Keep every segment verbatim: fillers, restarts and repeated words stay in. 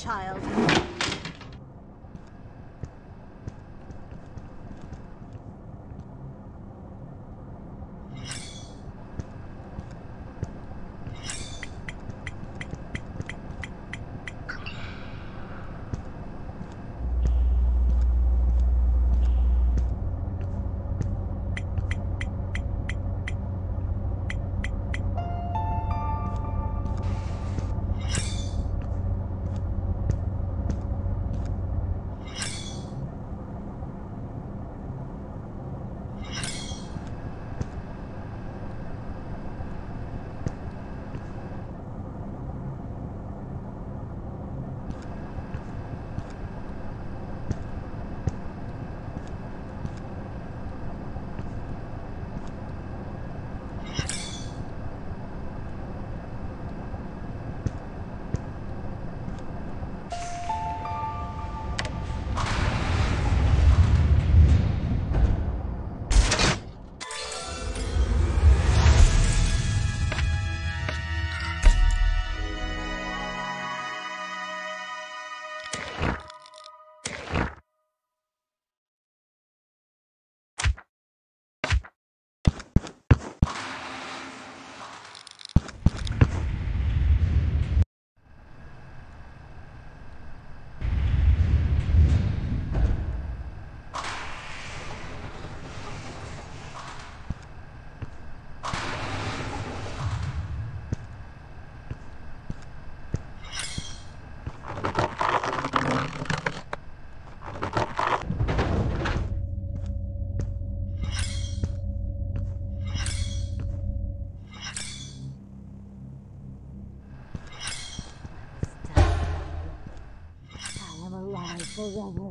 Child. Forever and ever.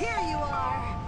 Here you are.